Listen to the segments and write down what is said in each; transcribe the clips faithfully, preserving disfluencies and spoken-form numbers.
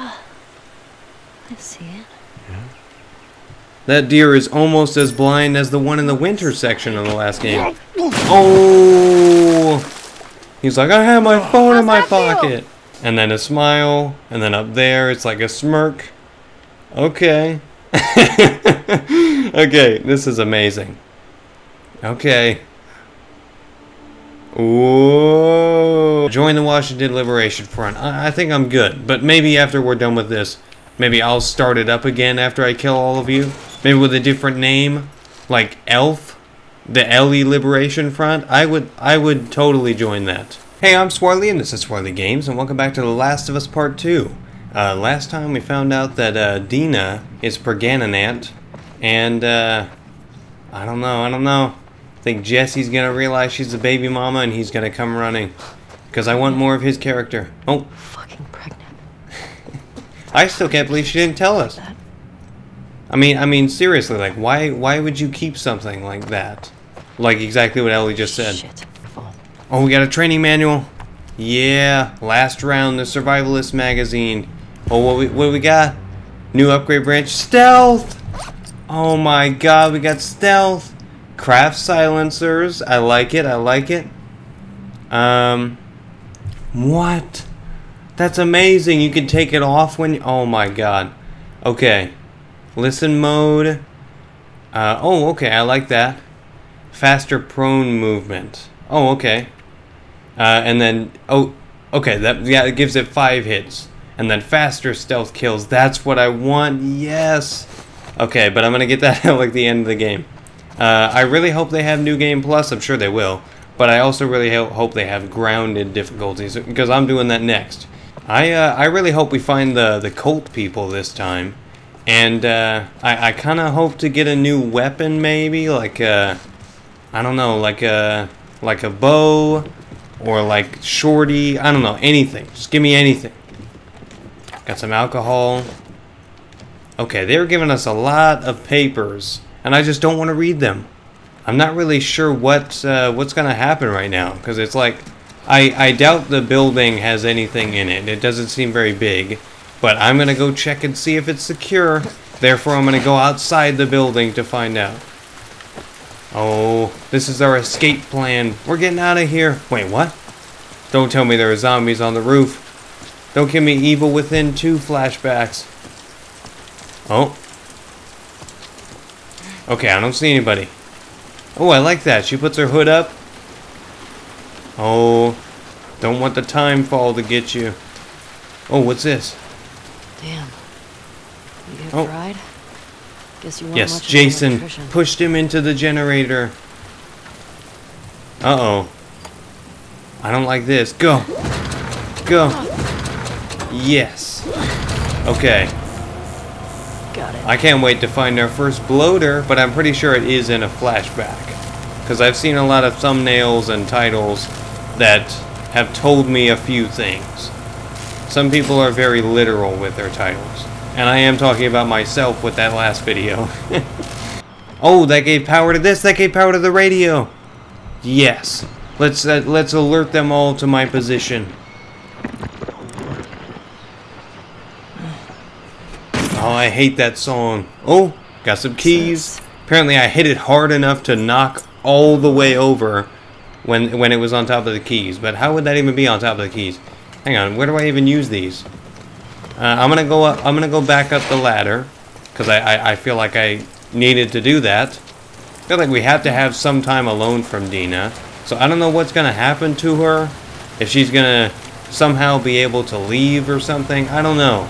Oh, I see it. Yeah. That deer is almost as blind as the one in the winter section in the last game. Oh! He's like, I have my phone How's in my pocket. Feel? And then a smile. And then up there, it's like a smirk. Okay. Okay, this is amazing. Okay. Ooh. Join the Washington Liberation Front. I, I think I'm good, but maybe after we're done with this, maybe I'll start it up again after I kill all of you. Maybe with a different name, like Elf, the Ellie Liberation Front. I would, I would totally join that. Hey, I'm Swarley, and this is Swarley Games, and welcome back to The Last of Us Part two. Uh, last time we found out that uh, Dina is pregnant, and uh, I don't know, I don't know. I think Jesse's gonna realize she's the baby mama and he's gonna come running. Because I want more of his character. Oh. Fucking pregnant. I still can't believe she didn't tell us. I mean, I mean, seriously, like, why why would you keep something like that? Like exactly what Ellie just said. Shit. Oh, we got a training manual. Yeah. Last round, the Survivalist magazine. Oh, what we, what we got? New upgrade branch. Stealth! Oh my god, we got stealth. Craft silencers. I like it. I like it. Um, what? That's amazing. You can take it off when you... Oh, my God. Okay. Listen mode. Uh, oh, okay. I like that. Faster prone movement. Oh, okay. Uh, and then... Oh, okay. That, yeah, it gives it five hits. And then faster stealth kills. That's what I want. Yes. Okay, but I'm going to get that at like the end of the game. Uh, I really hope they have New Game Plus. I'm sure they will. But I also really ho hope they have grounded difficulties, because I'm doing that next. I uh, I really hope we find the, the cult people this time. And uh, I, I kind of hope to get a new weapon, maybe. Like, a, I don't know, like a, like a bow or like shorty. I don't know, anything. Just give me anything. Got some alcohol. Okay, they were giving us a lot of papers. And I just don't want to read them. I'm not really sure what uh, what's going to happen right now. Because it's like, I, I doubt the building has anything in it. It doesn't seem very big. But I'm going to go check and see if it's secure. Therefore, I'm going to go outside the building to find out. Oh, this is our escape plan. We're getting out of here. Wait, what? Don't tell me there are zombies on the roof. Don't give me Evil Within two flashbacks. Oh. Okay, I don't see anybody. Oh, I like that. She puts her hood up. Oh, don't want the time fall to get you. Oh, what's this? Damn. You get oh. fried? Guess you weren't yes, much Jason pushed him into the generator. Uh-oh. I don't like this. Go. Go. Yes. Okay. I can't wait to find our first bloater, but I'm pretty sure it is in a flashback. Because I've seen a lot of thumbnails and titles that have told me a few things. Some people are very literal with their titles. And I am talking about myself with that last video. Oh, that gave power to this. That gave power to the radio. Yes. Let's, uh, let's alert them all to my position. Oh, I hate that song. Oh, got some keys. Apparently I hit it hard enough to knock all the way over when when it was on top of the keys. But how would that even be on top of the keys? Hang on, where do I even use these? Uh, I'm gonna go up I'm gonna go back up the ladder. Cause I, I, I feel like I needed to do that. I feel like we have to have some time alone from Dina. So I don't know what's gonna happen to her. If she's gonna somehow be able to leave or something. I don't know.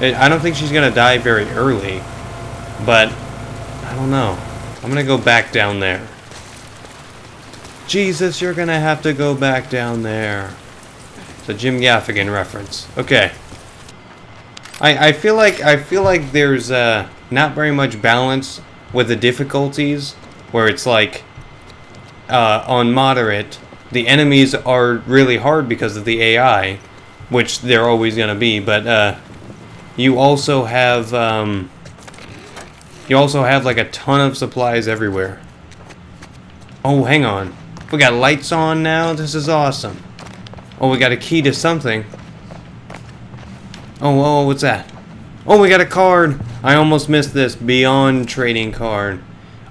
I don't think she's going to die very early, but I don't know. I'm going to go back down there. Jesus, you're going to have to go back down there. It's a Jim Gaffigan reference. Okay. I, I feel like I feel like there's uh, not very much balance with the difficulties, where it's like uh, on moderate, the enemies are really hard because of the A I, which they're always going to be, but... Uh, You also have, um, you also have like a ton of supplies everywhere. Oh, hang on. We got lights on now? This is awesome. Oh, we got a key to something. Oh, oh, what's that? Oh, we got a card. I almost missed this. Beyond trading card.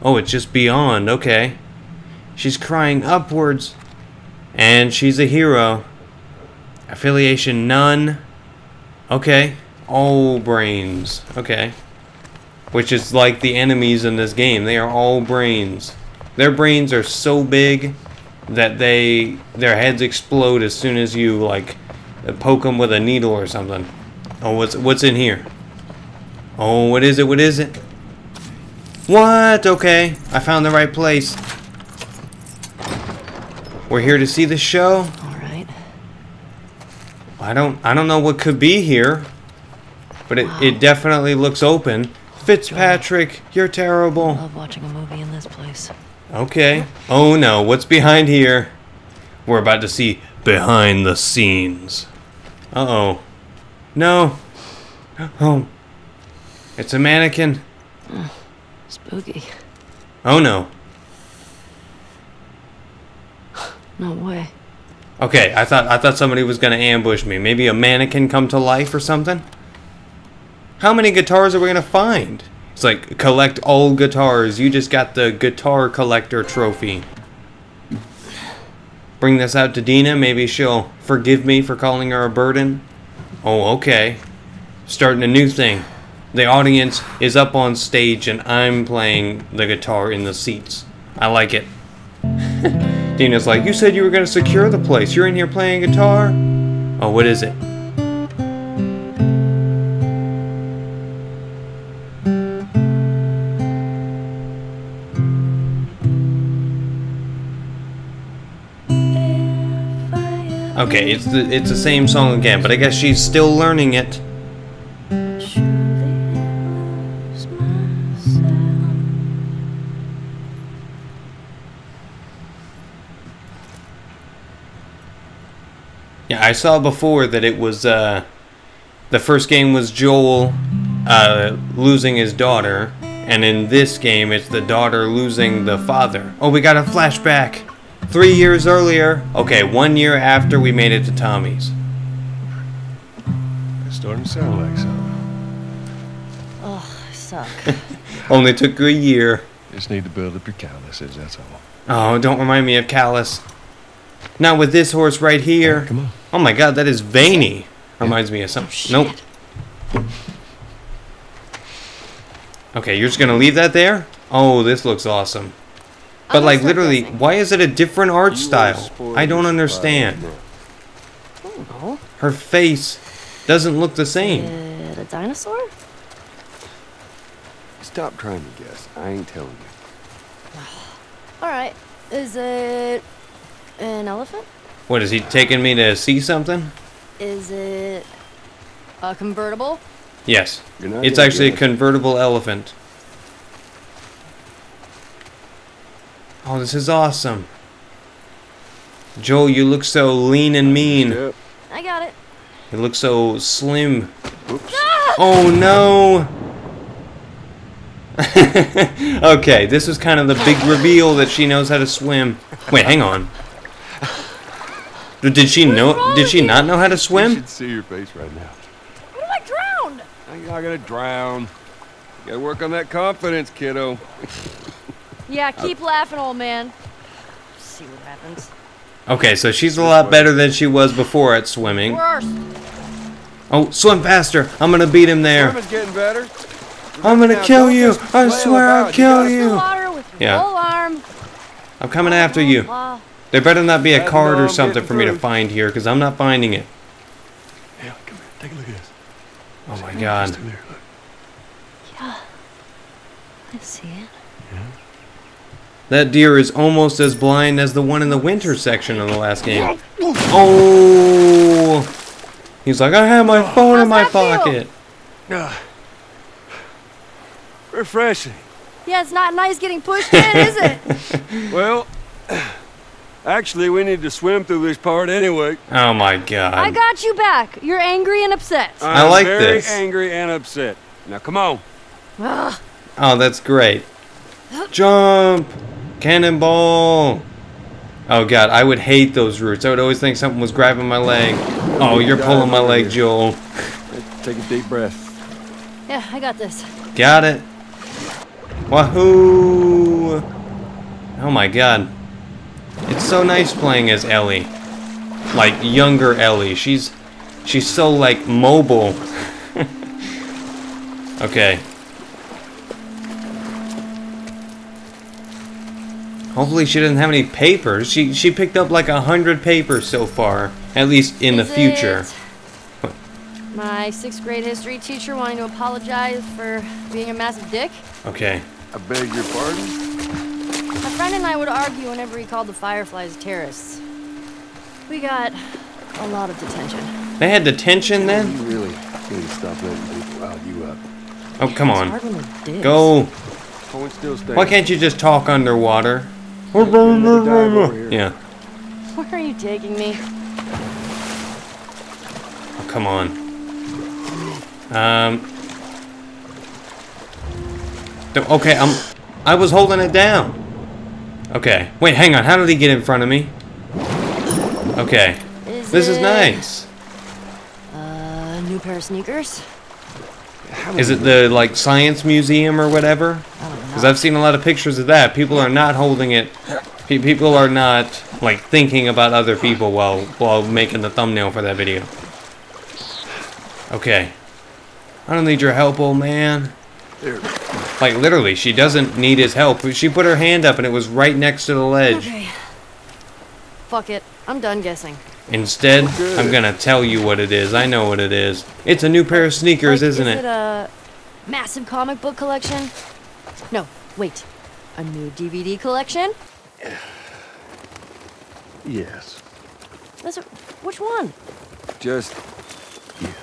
Oh, it's just Beyond. Okay. She's crying upwards. And she's a hero. Affiliation none. Okay. All brains. Okay. Which is like the enemies in this game. They are all brains. Their brains are so big that they their heads explode as soon as you like poke them with a needle or something. Oh, what's what's in here? Oh, what is it? What is it? What? Okay. I found the right place. We're here to see the show. All right. I don't I don't know what could be here. But it, wow. It definitely looks open. Fitzpatrick, Joel, you're terrible. I love watching a movie in this place. Okay. Oh no, what's behind here? We're about to see behind the scenes. Uh-oh. No. Oh. It's a mannequin. Uh, spooky. Oh no. No way. Okay, I thought I thought somebody was gonna ambush me. Maybe a mannequin come to life or something? How many guitars are we going to find? It's like, collect all guitars. You just got the guitar collector trophy. Bring this out to Dina. Maybe she'll forgive me for calling her a burden. Oh, okay. Starting a new thing. The audience is up on stage and I'm playing the guitar in the seats. I like it. Dina's like, you said you were going to secure the place. You're in here playing guitar? Oh, what is it? Okay, it's the it's the same song again, but I guess she's still learning it. Yeah, I saw before that it was uh, the first game was Joel uh, losing his daughter, and in this game it's the daughter losing the father. Oh, we got a flashback. Three years earlier. Okay, one year after we made it to Tommy's. It's starting to sound like something. Oh, I suck. Only took a year. Just need to build up your calluses, that's all. Oh, don't remind me of callus. Not with this horse right here. Oh, come on. Oh my god, that is veiny. Reminds me of something. Oh, nope. Okay, you're just gonna leave that there? Oh, this looks awesome. But, like, literally, why is it a different art style? I don't understand. Her face doesn't look the same. Is it a dinosaur? Stop trying to guess. I ain't telling you. Alright. Is it an elephant? What, is he taking me to see something? Is it a convertible? Yes. It's actually a convertible elephant. Oh, this is awesome. Joel, you look so lean and mean. I got it. You look so slim. Oops. Ah! Oh, no. Okay, this is kind of the big reveal that she knows how to swim. Wait, hang on. Did she know? Did she not know how to swim? You should see your face right now. What if I drowned? I'm not going to drown. You got to work on that confidence, kiddo. Yeah, keep uh, laughing, old man. See what happens. Okay, so she's a lot better than she was before at swimming. Worse. Oh, swim faster. I'm going to beat him there. Swimming's getting better. I'm going to kill you. I swear I'll kill you. Yeah. I'm coming after you. There better not be a card or something for me to find here, because I'm not finding it. Ellie, come here. Take a look at this. Oh, my God. Yeah. I see it. That deer is almost as blind as the one in the winter section of the last game. Oh! He's like, I have my phone How's in my pocket. Uh, refreshing. Yeah, it's not nice getting pushed in, is it? Well, actually, we need to swim through this part anyway. Oh my god. I got you back. You're angry and upset. I'm I like very this. Very angry and upset. Now, come on. Ugh. Oh, that's great. Jump! Cannonball! Oh god, I would hate those roots. I would always think something was grabbing my leg. Oh, you're pulling my leg, Joel. Take a deep breath. Yeah, I got this. Got it. Wahoo! Oh my god. It's so nice playing as Ellie. Like, younger Ellie. She's she's so, like, mobile. Okay. Hopefully she doesn't have any papers. She she picked up like a hundred papers so far. At least in Is the future. What? My sixth grade history teacher wanting to apologize for being a massive dick. Okay. I beg your pardon? My friend and I would argue whenever he called the Fireflies terrorists. We got a lot of detention. They had detention then? You really need to stop letting people rile you up. Oh, come on. Go. Why can't you just talk underwater? Yeah. Where are you taking me? Oh, come on. Um. Okay, I'm. I was holding it down. Okay. Wait, hang on. How did he get in front of me? Okay. Is this is nice. Uh, new pair of sneakers. Is it the like science museum or whatever? Because I've seen a lot of pictures of that. People are not holding it. Pe people are not like thinking about other people while while making the thumbnail for that video. Okay. I don't need your help, old man. Like literally, she doesn't need his help. She put her hand up and it was right next to the ledge. Okay. Fuck it. I'm done guessing. Instead, Good. I'm gonna tell you what it is. I know what it is. It's a new pair of sneakers, like, isn't is it? Is it a massive comic book collection? No, wait. A new D V D collection? Yes. That's a, which one? Just... yes.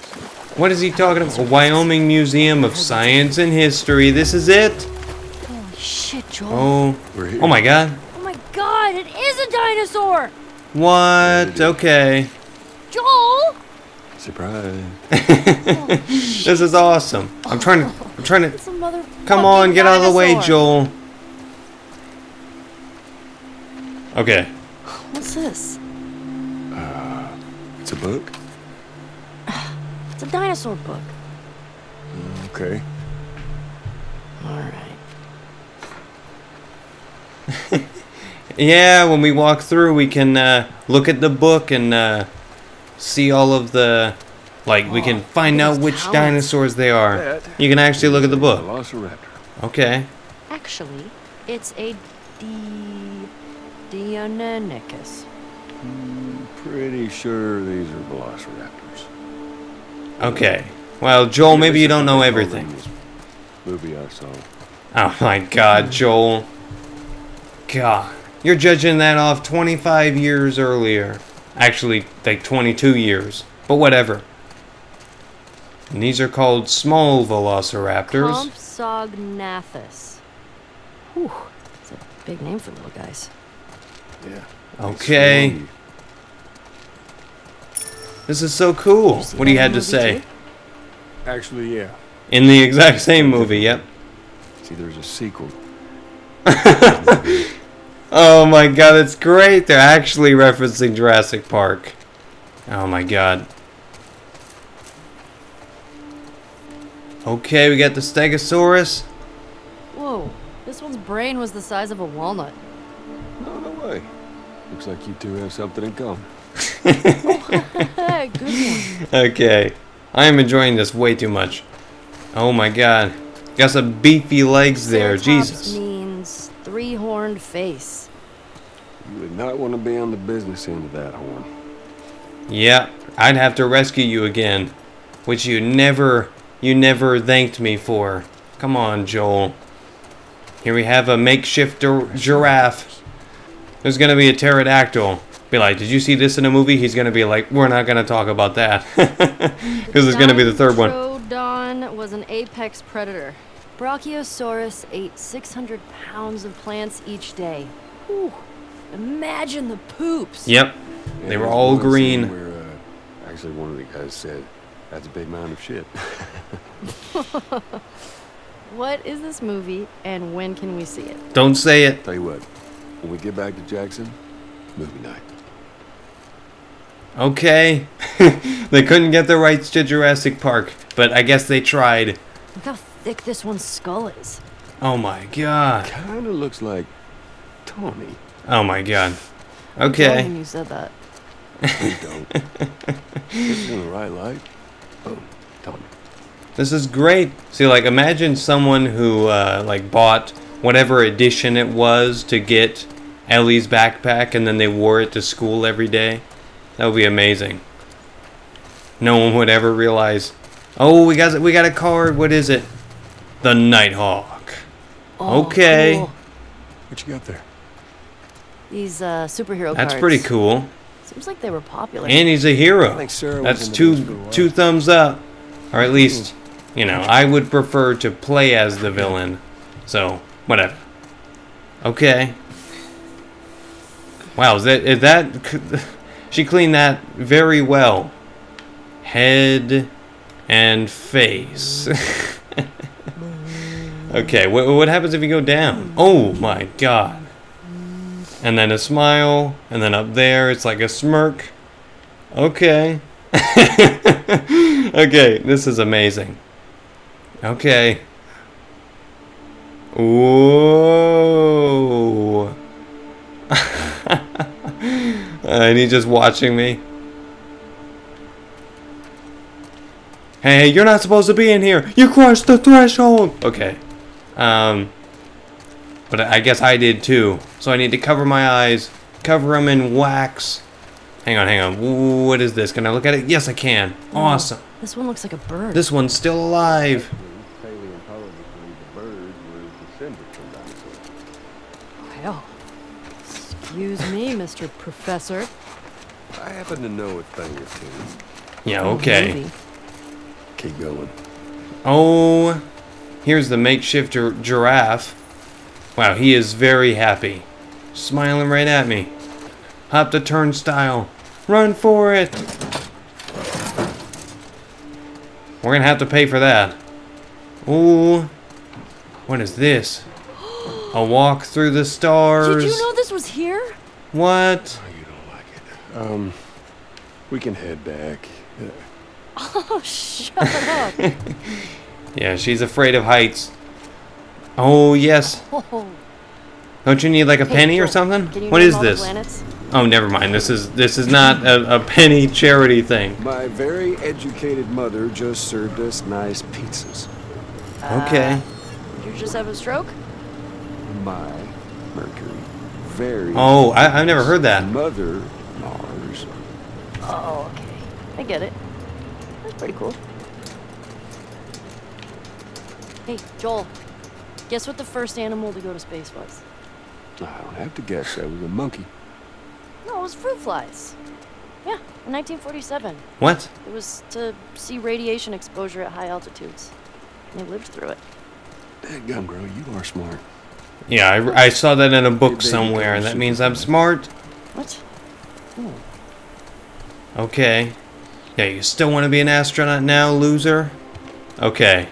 What is he talking about? The Wyoming Museum of Science and History. This is it? Holy shit, Joel. Oh, we're here. Oh my god. Oh my god, it is a dinosaur! What? Okay. Joel! Surprise. This is awesome. I'm trying to... I'm trying to... Come on, get out of the way, Joel. Okay. What's this? Uh, it's a book? It's a dinosaur book. Okay. Alright. Yeah, when we walk through, we can uh, look at the book and uh, see all of the... Like, we can find out which dinosaurs they are. You can actually look at the book. Okay. Actually, it's a Deinonychus. Pretty sure these are velociraptors. Okay. Well, Joel, maybe you don't know everything. Movie I saw. Oh my god, Joel. God. You're judging that off twenty-five years earlier. Actually, like twenty-two years. But whatever. And these are called small velociraptors. Compsognathus. Whew. That's a big name for little guys. Yeah. Okay. This is so cool. What do you had to say? Too? Actually, yeah. In the exact same movie, yep. See, there's a sequel. Oh my god, it's great. They're actually referencing Jurassic Park. Oh my god. Okay, we got the Stegosaurus. Whoa, this one's brain was the size of a walnut. No, no way. Looks like you two have something in common. Good one. Okay, I am enjoying this way too much. Oh my god. Got some beefy legs there, Jesus. Means three-horned face. You would not want to be on the business end of that horn. Yeah, I'd have to rescue you again, which you never, you never thanked me for. Come on, Joel. Here we have a makeshift giraffe. There's gonna be a pterodactyl. Be like, did you see this in a movie? He's gonna be like, we're not gonna talk about that, because it's gonna be the third one. Dimetrodon was an apex predator. Brachiosaurus ate six hundred pounds of plants each day. Ooh, imagine the poops. Yep, they were all green. Where, uh, actually, one of the guys said, "That's a big mound of shit." What is this movie, and when can we see it? Don't say it. Tell you what, when we get back to Jackson, movie night. Okay. They couldn't get the rights to Jurassic Park, but I guess they tried. Look how thick this one's skull is. Oh my god. Kind of looks like Tommy. Oh my god. Okay. When you said that. We don't. This isn't right, like. Oh, Tommy. This is great. See, like, imagine someone who uh, like bought whatever edition it was to get Ellie's backpack, and then they wore it to school every day. That would be amazing. No one would ever realize. Oh, we got we got a card. What is it? The Nighthawk. Oh, okay. Cool. What you got there? These uh, superhero That's cards. That's pretty cool. Seems like they were popular. And he's a hero. That's two two thumbs up. Or at least, you know, I would prefer to play as the villain. So, whatever. Okay. Wow, is that... Is that she cleaned that very well. Head and face. Okay, what, what happens if you go down? Oh my god. And then a smile, and then up there it's like a smirk. Okay. Okay, this is amazing. Okay. Whoa. And he's just watching me. Hey, you're not supposed to be in here. You crushed the threshold. Okay. Um... But I guess I did too. So I need to cover my eyes. Cover them in wax. Hang on, hang on. What is this? Can I look at it? Yes, I can. Awesome. This one looks like a bird. This one's still alive. Well, excuse me, Mister Professor. I happen to know a thing or two. Yeah, okay. Keep going. Oh, here's the makeshift giraffe. Wow, he is very happy. Smiling right at me. Hop the turnstile. Run for it! We're gonna have to pay for that. Ooh. What is this? A walk through the stars. Did you know this was here? What? Oh, you don't like it. Um, we can head back. Yeah. Oh, shut up. Yeah, she's afraid of heights. Oh, yes. Don't you need like a hey, penny Joel, or something? What is this? Oh, never mind. This is this is not a, a penny charity thing. My very educated mother just served us nice pizzas. Uh, okay. Did you just have a stroke? My Mercury. Very. Oh, I, I've never heard that. Mother Mars. Oh, okay. I get it. That's pretty cool. Hey, Joel. Guess what the first animal to go to space was? I don't have to guess. That was a monkey. No, it was fruit flies. Yeah, in nineteen forty-seven. What? It was to see radiation exposure at high altitudes. And they lived through it. Dadgum, girl, you are smart. Yeah, I, I saw that in a book somewhere, and that means I'm smart. What? Ooh. Okay. Yeah, you still want to be an astronaut now, loser? Okay.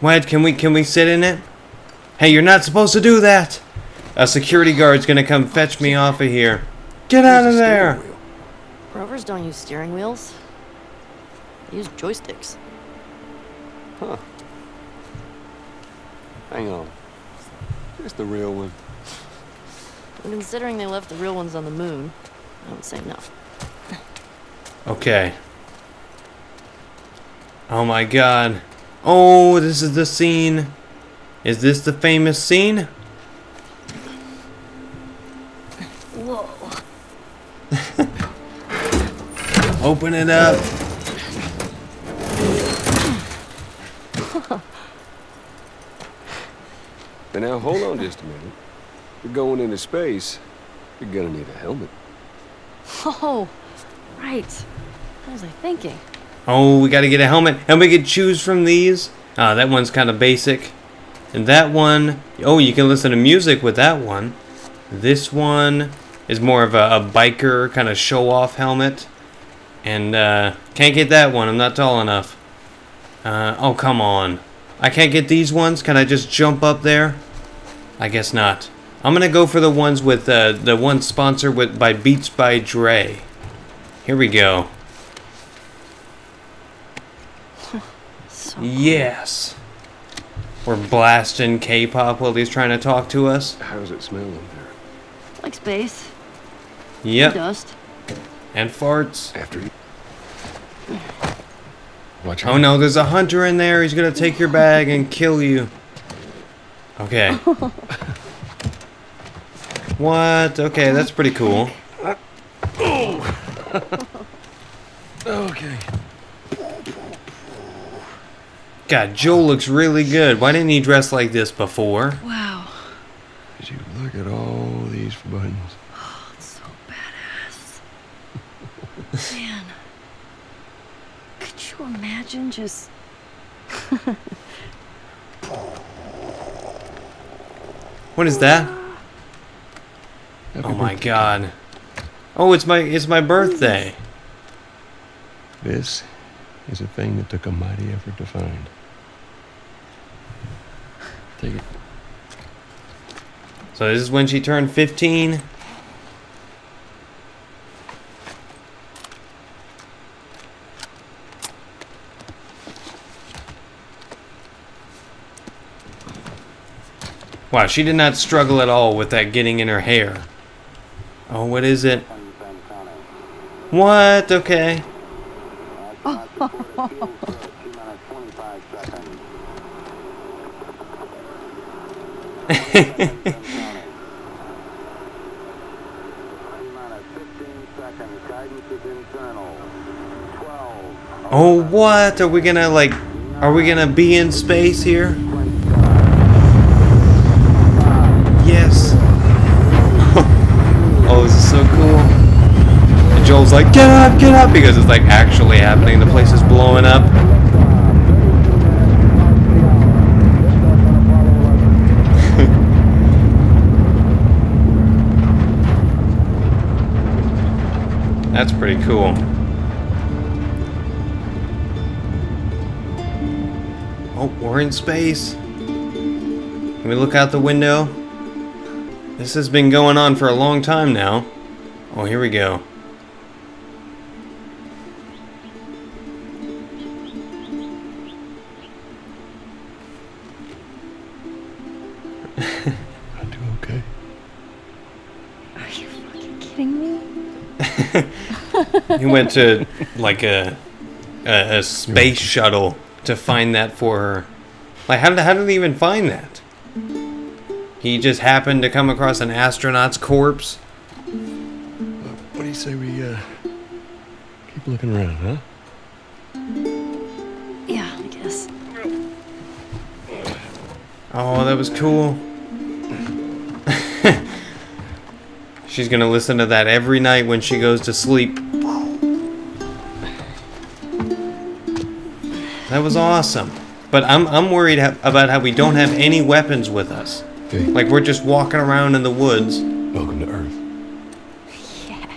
What? Can we can we sit in it? Hey, you're not supposed to do that. A security guard's gonna come fetch me off of here. Get out of there. Rovers don't use steering wheels. They use joysticks. Huh. Hang on. Here's the real one. And considering they left the real ones on the moon, I would say no. Okay. Oh my god. Oh, this is the scene. Is this the famous scene? Whoa. Open it up. And now hold on just a minute. You're going into space. You're gonna need a helmet. Oh, right. What was I thinking? Oh, we gotta get a helmet. And we could choose from these. Ah, that one's kind of basic. And that one... Oh, you can listen to music with that one. This one is more of a, a biker kind of show-off helmet. And, uh... can't get that one. I'm not tall enough. Uh, oh, come on. I can't get these ones? Can I just jump up there? I guess not. I'm gonna go for the ones with, uh... the ones sponsored with by Beats by Dre. Here we go. So yes. We're blasting K-pop while he's trying to talk to us. How does it smell in there? Like space. Yep. And dust. And farts. After you. Watch out. Oh no, there's a hunter in there. He's gonna take your bag and kill you. Okay. What? Okay, that's pretty cool. Okay. God, Joel looks really good. Why didn't he dress like this before? Wow. Did you look at all these buttons? Oh, it's so badass. Man. Could you imagine just... What is that? Happy oh my birthday. God. Oh, it's my it's my birthday. This is a thing that took a mighty effort to find. Take it. So this is when she turned fifteen. Wow, she did not struggle at all with that getting in her hair. Oh, what is it? What? Okay. Oh, what? Are we gonna, like, are we gonna be in space here? Oh, this is so cool. And Joel's like, get up, get up, because it's like actually happening. The place is blowing up. That's pretty cool. Oh, we're in space. Can we look out the window? This has been going on for a long time now. Oh, here we go. I do okay. Are you fucking kidding me? He went to like a a, a space shuttle to find that for her. Like, how did how did he even find that? He just happened to come across an astronaut's corpse. What do you say we uh, keep looking around, huh? Yeah, I guess. Oh, that was cool. She's gonna listen to that every night when she goes to sleep. That was awesome. But I'm I'm worried ha- about how we don't have any weapons with us. Okay. Like, we're just walking around in the woods. Welcome to Earth. Yeah.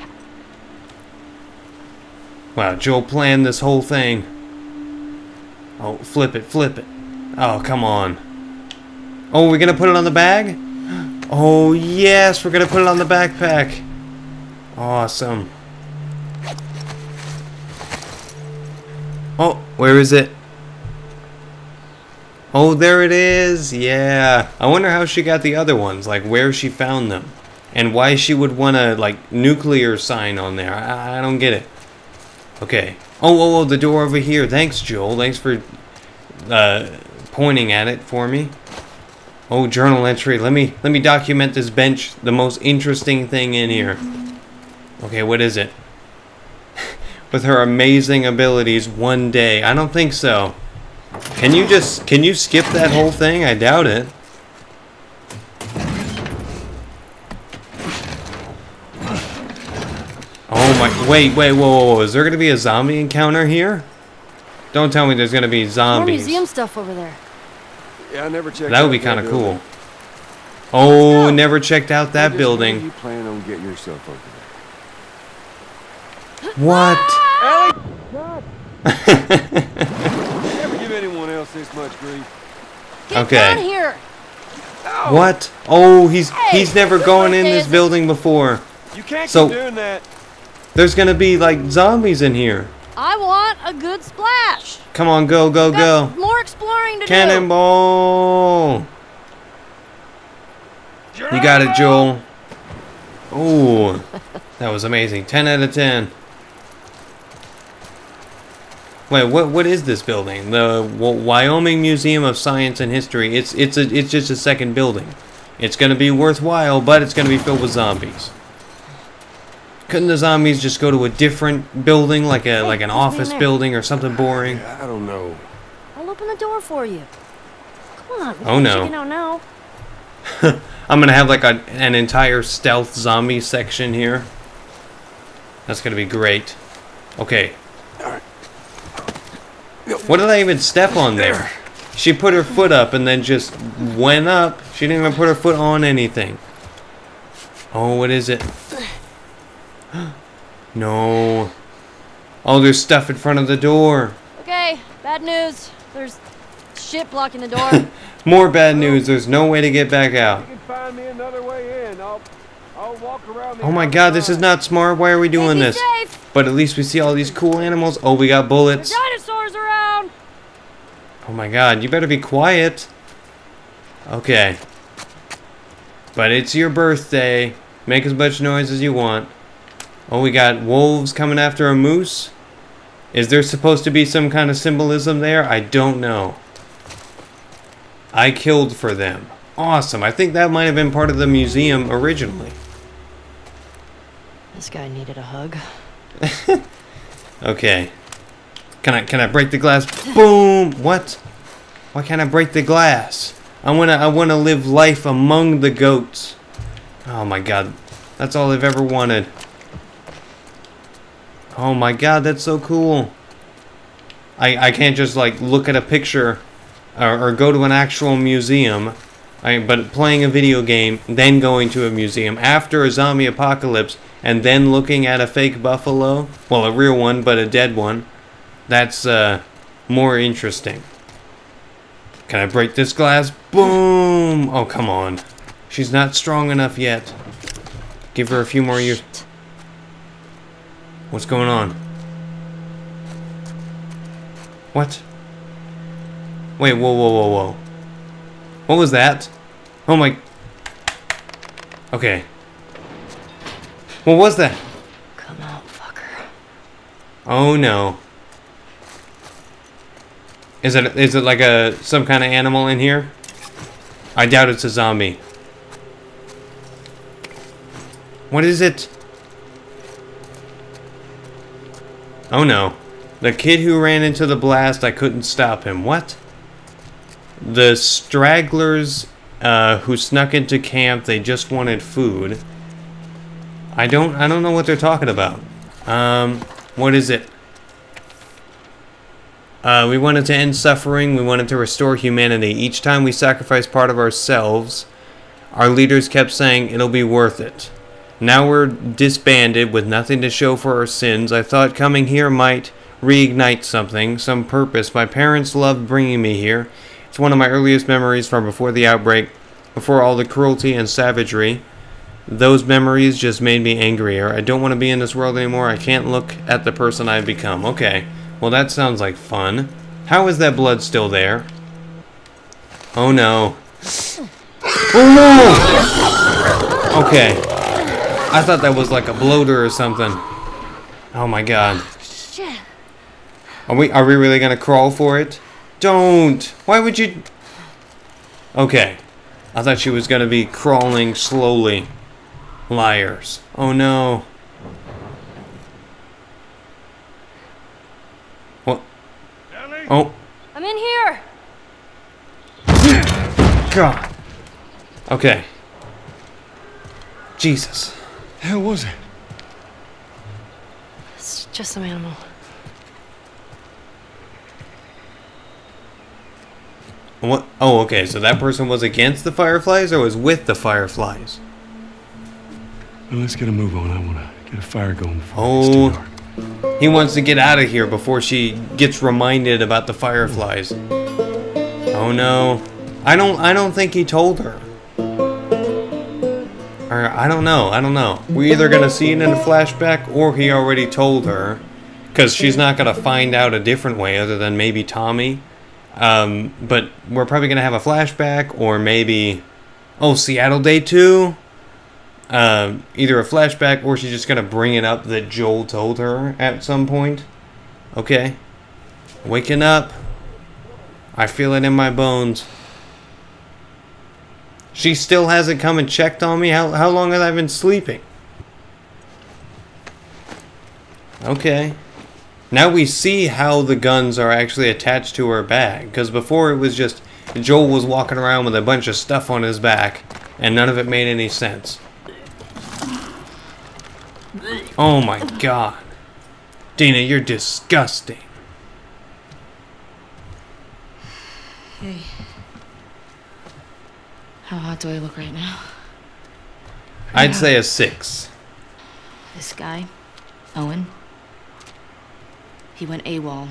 Wow, Joel planned this whole thing. Oh, flip it, flip it. Oh, come on. Oh, we're gonna put it on the bag? Oh, yes, we're gonna put it on the backpack. Awesome. Oh, where is it? Oh, there it is. Yeah. I wonder how she got the other ones, like where she found them and why she would want a, like, nuclear sign on there. I, I don't get it. Okay. Oh, oh, oh, the door over here. Thanks, Joel. Thanks for uh, pointing at it for me. Oh, journal entry. Let me let me document this bench. The most interesting thing in here. Okay, what is it? With her amazing abilities, one day. I don't think so. Can you just, can you skip that whole thing? I doubt it. Oh my, wait, wait, whoa, whoa, whoa. Is there going to be a zombie encounter here? Don't tell me there's going to be zombies. More museum stuff over there. Yeah, I never checked. That would be kind of cool. Oh, never checked out that building. You plan on getting yourself over there. What? This much grief. Get okay. Down here. Ow. What? Oh, he's hey, he's never gone in this building before. You can't so, keep doing that. There's gonna be like zombies in here. I want a good splash. Come on, go, go, go. More exploring to do. Cannonball. You got it, Joel. Oh, that was amazing. ten out of ten. Wait, what? What is this building? The Wyoming Museum of Science and History. It's it's a it's just a second building. It's gonna be worthwhile, but it's gonna be filled with zombies. Couldn't the zombies just go to a different building, like a hey, like an office building or something boring? I don't know. I'll open the door for you. Come on. Oh no. You don't know. I'm gonna have like a, an entire stealth zombie section here. That's gonna be great. Okay. All right. What did I even step on there? She put her foot up and then just went up. She didn't even put her foot on anything. Oh, what is it? No. Oh, there's stuff in front of the door. Okay, bad news. There's shit blocking the door. More bad news. There's no way to get back out. You can find me another way in. I'll, I'll walk around. Oh my god, this is not smart. Why are we doing this? Safe. But at least we see all these cool animals. Oh, we got bullets. There's dinosaurs around. Oh my god, you better be quiet. Okay. But it's your birthday. Make as much noise as you want. Oh, we got wolves coming after a moose. Is there supposed to be some kind of symbolism there? I don't know. I killed for them. Awesome. I think that might have been part of the museum originally. This guy needed a hug. Okay. Can I can I break the glass? Boom! What? Why can't I break the glass? I wanna I wanna live life among the goats. Oh my god. That's all I've ever wanted. Oh my god, that's so cool. I I can't just like look at a picture or, or go to an actual museum. I but playing a video game, then going to a museum after a zombie apocalypse, and then looking at a fake buffalo. Well, a real one, but a dead one. That's uh more interesting. Can I break this glass? Boom! Oh come on. She's not strong enough yet. Give her a few more years. What's going on? What? Wait, whoa, whoa, whoa, whoa. What was that? Oh my... Okay. What was that? Come out, fucker. Oh no. Is it, is it like a, some kind of animal in here? I doubt it's a zombie. What is it? Oh no. The kid who ran into the blast, I couldn't stop him. What? The stragglers uh, who snuck into camp, they just wanted food. I don't I don't know what they're talking about. Um, what is it? Uh, we wanted to end suffering. We wanted to restore humanity. Each time we sacrificed part of ourselves, our leaders kept saying, it'll be worth it. Now we're disbanded with nothing to show for our sins. I thought coming here might reignite something, some purpose. My parents loved bringing me here. It's one of my earliest memories from before the outbreak, before all the cruelty and savagery. Those memories just made me angrier. I don't want to be in this world anymore. I can't look at the person I've become. Okay, well that sounds like fun. How is that blood still there? Oh no. Oh no! Okay. I thought that was like a bloater or something. Oh my god. Shit. Are we are we really gonna crawl for it? Don't. Why would you? Okay. I thought she was gonna be crawling slowly. Liars. Oh no. What? Ellie? Oh. I'm in here. God. Okay. Jesus. The hell was it? It's just some animal. What? Oh, okay. So that person was against the Fireflies or was with the Fireflies? Well, let's get a move on. I want to get a fire going before oh, it's too dark. He wants to get out of here before she gets reminded about the Fireflies. Oh no. I don't I don't think he told her. Or, I don't know, I don't know. We're either gonna see it in a flashback, or he already told her. Because she's not gonna find out a different way other than maybe Tommy. Um, but we're probably gonna have a flashback, or maybe... Oh, Seattle Day two? Uh, either a flashback, or she's just gonna bring it up that Joel told her at some point. Okay. Waking up. I feel it in my bones. She still hasn't come and checked on me? How, how long have I been sleeping? Okay. Now we see how the guns are actually attached to her bag. Because before it was just... Joel was walking around with a bunch of stuff on his back. And none of it made any sense. Oh my god. Dina, you're disgusting. Hey. How hot do I look right now? I'd say a six. This guy, Owen, he went AWOL.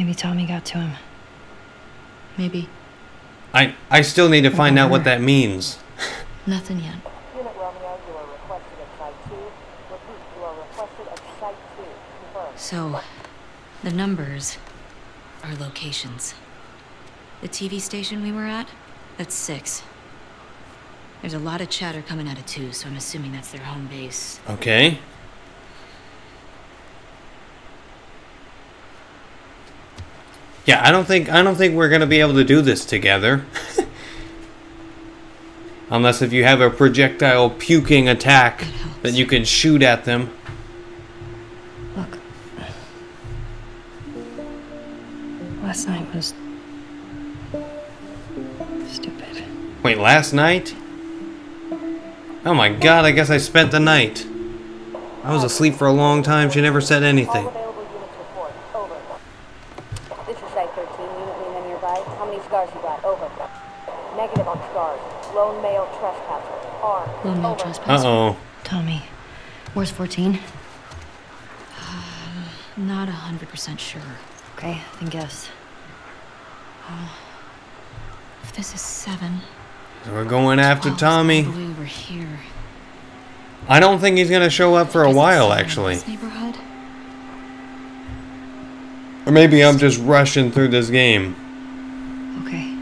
Maybe Tommy got to him. Maybe. I I still need to find out what that means. Nothing yet. So, the numbers are locations. The T V station we were at? That's six. There's a lot of chatter coming out of two, so I'm assuming that's their home base. Okay. Yeah, I don't think I don't think we're gonna be able to do this together. Unless if you have a projectile puking attack that you can shoot at them. Last night was stupid. Wait, last night? Oh my god, I guess I spent the night. I was asleep for a long time, she never said anything. This is site thirteen, unit Lena nearby. How many scars you got? Over. Negative on scars. Lone male trespasser. R. Lone male trespasser. Uh-oh. Tommy, where's fourteen? Uh, not one hundred percent sure. Okay, then guess. Uh, if this is seven, so we're going after Tommy. We were here. I don't think he's gonna show up for a while, actually. Or maybe I'm just rushing through this game. Okay.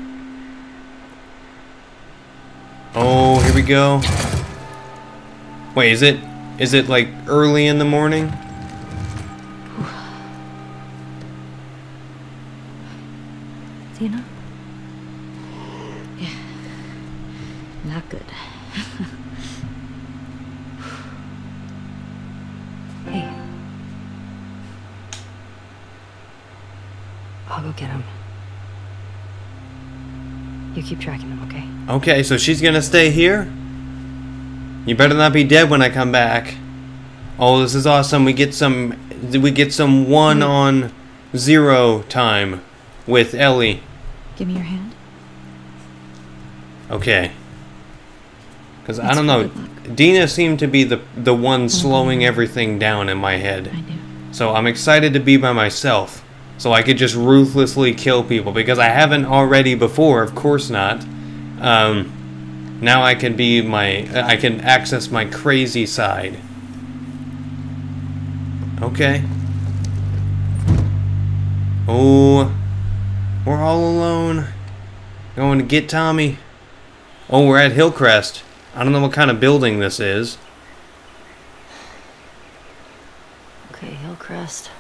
Oh, here we go. Wait, is it is it like early in the morning? Dina? Yeah. Not good. Hey. I'll go get him. You keep tracking him, okay? Okay, so she's gonna stay here? You better not be dead when I come back. Oh, this is awesome. We get some we get some one on zero time. With Ellie. Give me your hand. Okay. Because I don't know. Dina seemed to be the the one slowing everything down in my head. I do. So I'm excited to be by myself. So I could just ruthlessly kill people. Because I haven't already before. Of course not. Um, now I can be my... I can access my crazy side. Okay. Oh... We're all alone. Going to get Tommy. Oh, we're at Hillcrest. I don't know what kind of building this is. Okay, Hillcrest.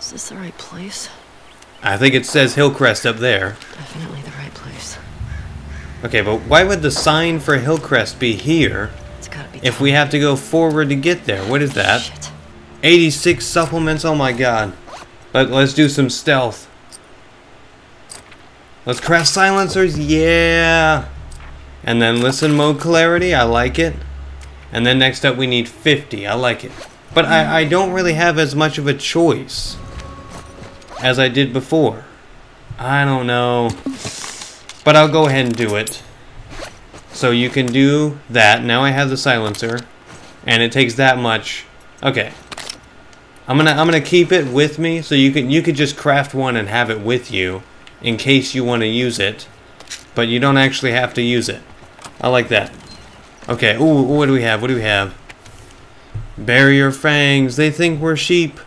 Is this the right place? I think it says Hillcrest up there. Definitely the right place. Okay, but why would the sign for Hillcrest be here it's gotta be if we have to go forward to get there? What is that? Shit. eighty-six supplements? Oh my god. Let, let's do some stealth. Let's craft silencers. Yeah. And then listen mode clarity. I like it. And then next up we need fifty. I like it. But I, I don't really have as much of a choice as I did before. I don't know. But I'll go ahead and do it. So you can do that. Now I have the silencer. And it takes that much. Okay. I'm gonna I'm gonna keep it with me, so you can you could just craft one and have it with you, in case you want to use it, but you don't actually have to use it. I like that. Okay. Ooh, what do we have? What do we have? Bury your fangs. They think we're sheep.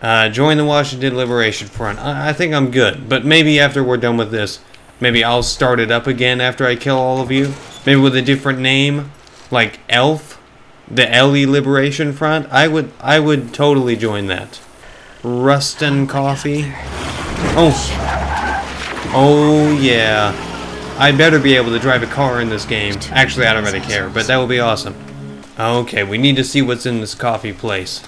Uh, join the Washington Liberation Front. I, I think I'm good, but maybe after we're done with this, maybe I'll start it up again after I kill all of you. Maybe with a different name, like Elf, the Ellie Liberation Front. I would, I would totally join that. Rustin Coffee. Oh, oh yeah. I better be able to drive a car in this game. Actually, I don't really care, but that would be awesome. Okay, we need to see what's in this coffee place.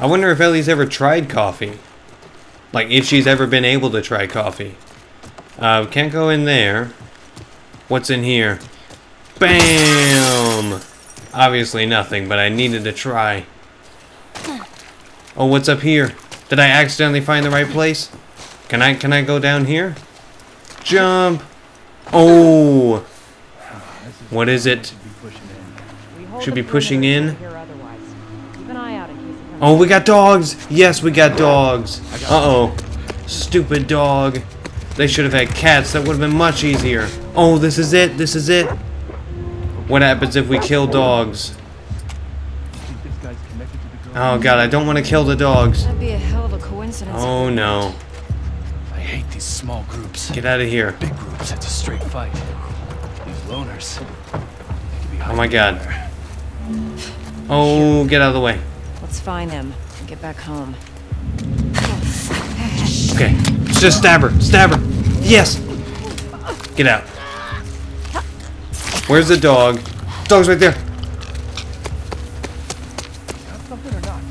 I wonder if Ellie's ever tried coffee. Like, if she's ever been able to try coffee. Uh, can't go in there. What's in here? Bam! Obviously nothing, but I needed to try. Oh, what's up here? Did I accidentally find the right place? Can I, can I go down here? Jump! Oh! What is it? Should be pushing in. Oh, we got dogs! Yes, we got dogs! Uh-oh. Stupid dog. They should have had cats. That would have been much easier. Oh, this is it. This is it. What happens if we kill dogs? Oh, God. I don't want to kill the dogs. That'd be a hell of a coincidence. Oh, no. I hate these small groups. Get out of here. Big groups. It's a straight fight. These loners. Oh, my God. Oh, get out of the way. Let's find them and get back home. Okay, just stab her, stab her. Yes, get out. Where's the dog? Dog's right there.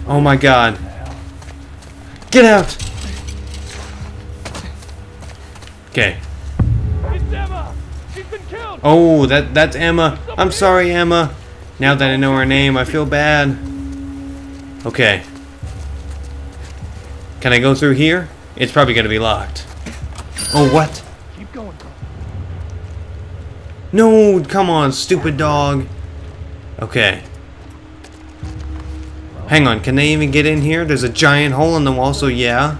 Oh my God! Get out. Okay. It's Emma. She's been killed. Oh, that that's Emma. I'm sorry, Emma. Now that I know her name, I feel bad. Okay. Can I go through here? It's probably going to be locked. Oh, what? Keep going. No, come on, stupid dog. Okay. Hang on, can they even get in here? There's a giant hole in the wall, so yeah.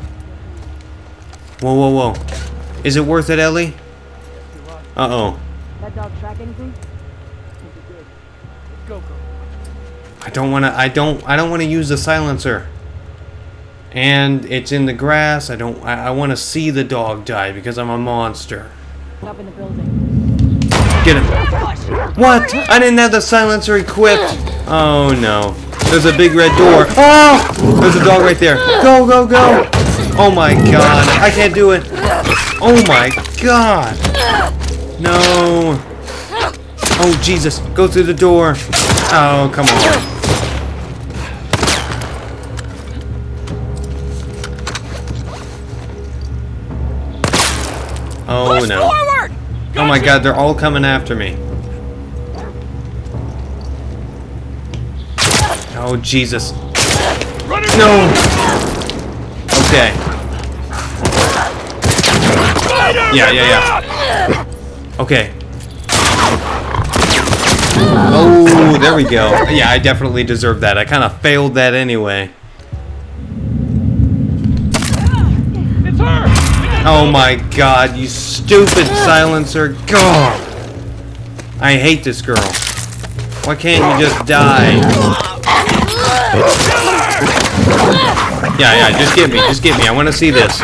Whoa, whoa, whoa. Is it worth it, Ellie? Uh-oh. That dog track anything? I don't want to I don't I don't want to use the silencer, and it's in the grass. I don't I, I want to see the dog die because I'm a monster. Up in the building. Get him. What? I didn't have the silencer equipped. Oh no. There's a big red door. Oh! There's a dog right there. Go, go, go. Oh my God. I can't do it. Oh my God. No. Oh Jesus. Go through the door. Oh, come on. Oh no! Oh my God, they're all coming after me. Oh Jesus! No. Okay. Yeah, yeah, yeah. Okay. Oh, there we go. Yeah, I definitely deserve that. I kind of failed that anyway. It's her. Oh my God, you stupid silencer. God! I hate this girl. Why can't you just die? Yeah, yeah, just get me. Just get me. I want to see this.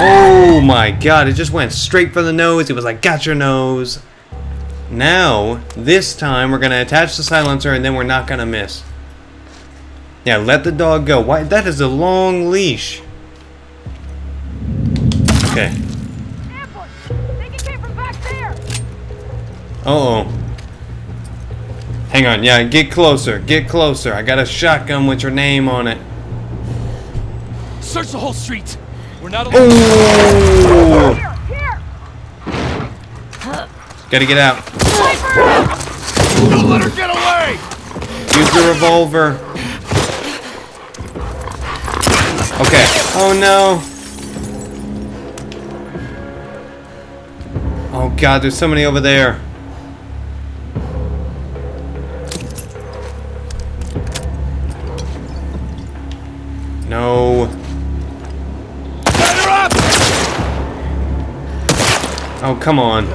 Oh my God, it just went straight for the nose. It was like, got your nose. Now, this time, we're going to attach the silencer and then we're not going to miss. Yeah, let the dog go. Why? That is a long leash. Okay. Uh-oh. Hang on. Yeah, get closer. Get closer. I got a shotgun with your name on it. Search the whole street. We're not alone. Oh! Here, here. Huh. Gotta get out. Don't let her get away! Use the revolver. Okay. Oh no. Oh God, there's somebody over there. Oh, come on.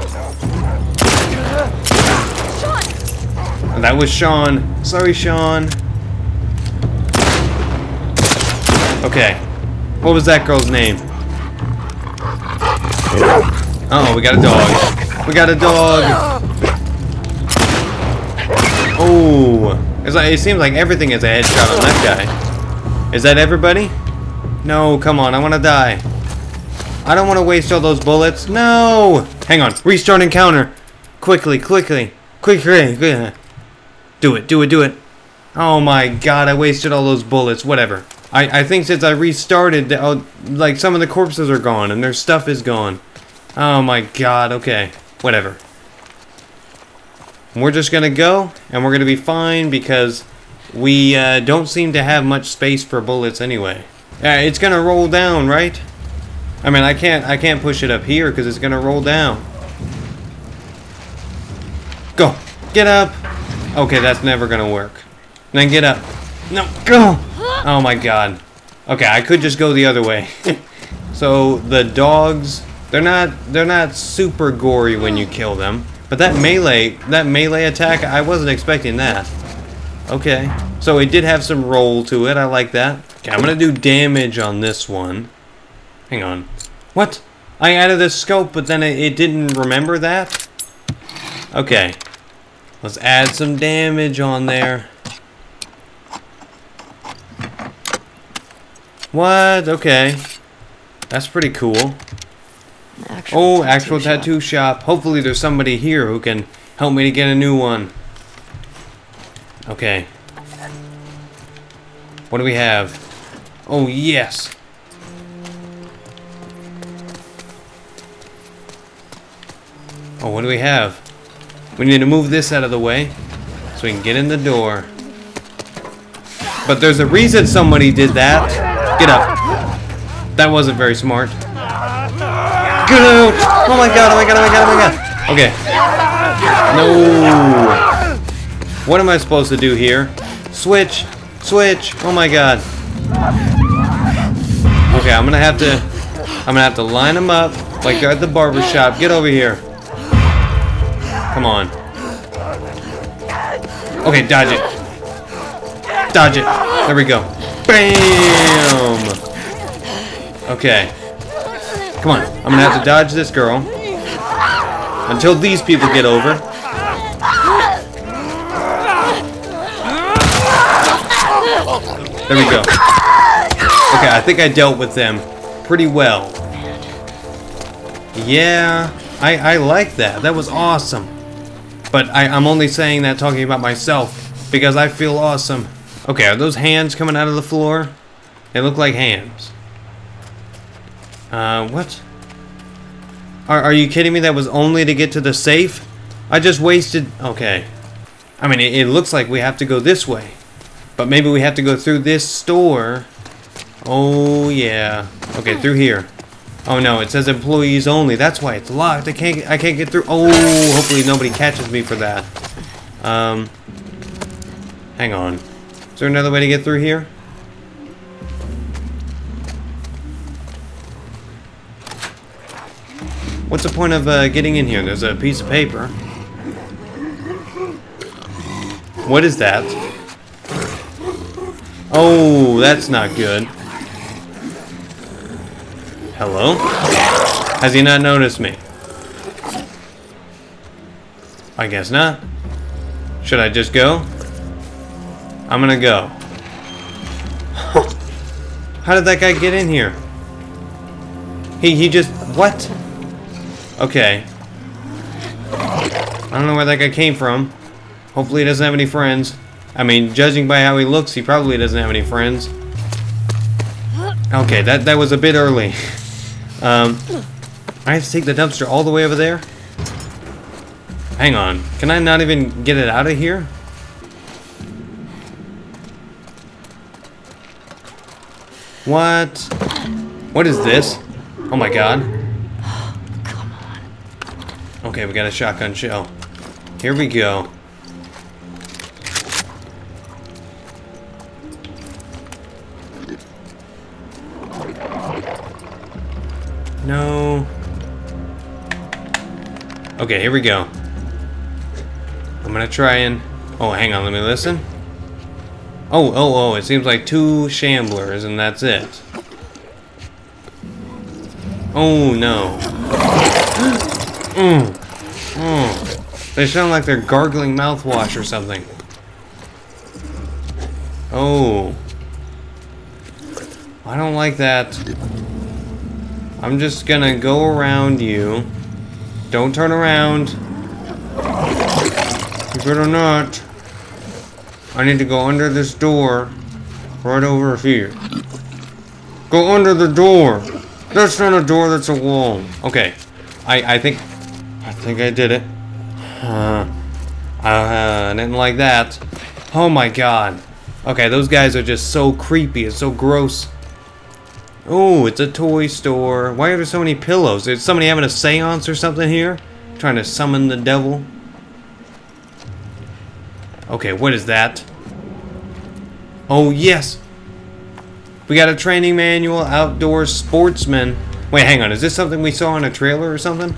Shawn! That was Shawn. Sorry, Shawn. Okay. What was that girl's name? Uh oh, we got a dog. We got a dog. Oh. It's like, it seems like everything is a headshot on that guy. Is that everybody? No, come on. I want to die. I don't want to waste all those bullets. No! Hang on. Restart encounter. Quickly, quickly. Quickly. Do it, do it, do it. Oh my god, I wasted all those bullets. Whatever. I, I think since I restarted, I'll, like, some of the corpses are gone and their stuff is gone. Oh my god, okay. Whatever. We're just gonna go, and we're gonna be fine because we uh, don't seem to have much space for bullets anyway. Uh, it's gonna roll down, right? I mean, I can't, I can't push it up here because it's gonna roll down. Go, get up. Okay, that's never gonna work. Then get up. No, go. Oh my god. Okay, I could just go the other way. So the dogs, they're not, they're not super gory when you kill them, but that melee, that melee attack, I wasn't expecting that. Okay, so it did have some roll to it. I like that. Okay, I'm gonna do damage on this one. Hang on. What? I added this scope, but then it, it didn't remember that? Okay. Let's add some damage on there. What? Okay. That's pretty cool. Actual oh, tattoo actual shop. tattoo shop. Hopefully there's somebody here who can help me to get a new one. Okay. What do we have? Oh, yes. Oh, what do we have? We need to move this out of the way so we can get in the door. But there's a reason somebody did that. Get up. That wasn't very smart. Get out! Oh my god, oh my god, oh my god, oh my god. Okay. No. What am I supposed to do here? Switch. Switch. Oh my god. Okay, I'm gonna have to... I'm gonna have to line them up like they're at the barbershop. Get over here. Come on. Okay, dodge it. Dodge it. There we go. Bam! Okay. Come on. I'm gonna have to dodge this girl until these people get over. There we go. Okay, I think I dealt with them pretty well. Yeah. I, I like that. That was awesome. But I, I'm only saying that talking about myself because I feel awesome. Okay, are those hands coming out of the floor? They look like hands. Uh, what? Are, are you kidding me? That was only to get to the safe? I just wasted... Okay. I mean, it, it looks like we have to go this way. But maybe we have to go through this store. Oh, yeah. Okay, through here. Oh no, it says employees only. That's why it's locked. I can't I can't get through. Oh, hopefully nobody catches me for that. Um Hang on. Is there another way to get through here? What's the point of uh, getting in here? There's a piece of paper. What is that? Oh, that's not good. Hello? Has he not noticed me? I guess not. Should I just go? I'm gonna go. How did that guy get in here? He he just... What? Okay. I don't know where that guy came from. Hopefully he doesn't have any friends. I mean, judging by how he looks, he probably doesn't have any friends. Okay, that, that was a bit early. Um, I have to take the dumpster all the way over there? Hang on. Can I not even get it out of here? What? What is this? Oh my god. Come on. Okay, we got a shotgun shell. Here we go. No. Okay, here we go. I'm gonna try and... Oh, hang on, let me listen. Oh, oh, oh, it seems like two shamblers and that's it. Oh, no. mm. Mm. They sound like they're gargling mouthwash or something. Oh. I don't like that. I'm just gonna go around you. Don't turn around. You better not. I need to go under this door. Right over here. Go under the door. That's not a door, that's a wall. Okay. I, I think... I think I did it. Uh, I uh, didn't like that. Oh my god. Okay, those guys are just so creepy. It's so gross. Oh, it's a toy store. Why are there so many pillows? Is somebody having a seance or something here? Trying to summon the devil? Okay, what is that? Oh, yes! We got a training manual, outdoor sportsman. Wait, hang on, is this something we saw in a trailer or something?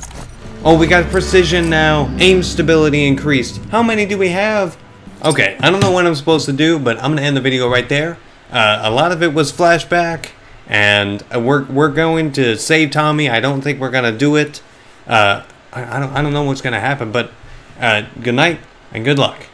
Oh, we got precision now. Aim stability increased. How many do we have? Okay, I don't know what I'm supposed to do, but I'm gonna end the video right there. Uh, a lot of it was flashback, and we're, we're going to save Tommy. I don't think we're gonna do it. Uh, I, I, don't, I don't know what's gonna happen, but uh, good night and good luck.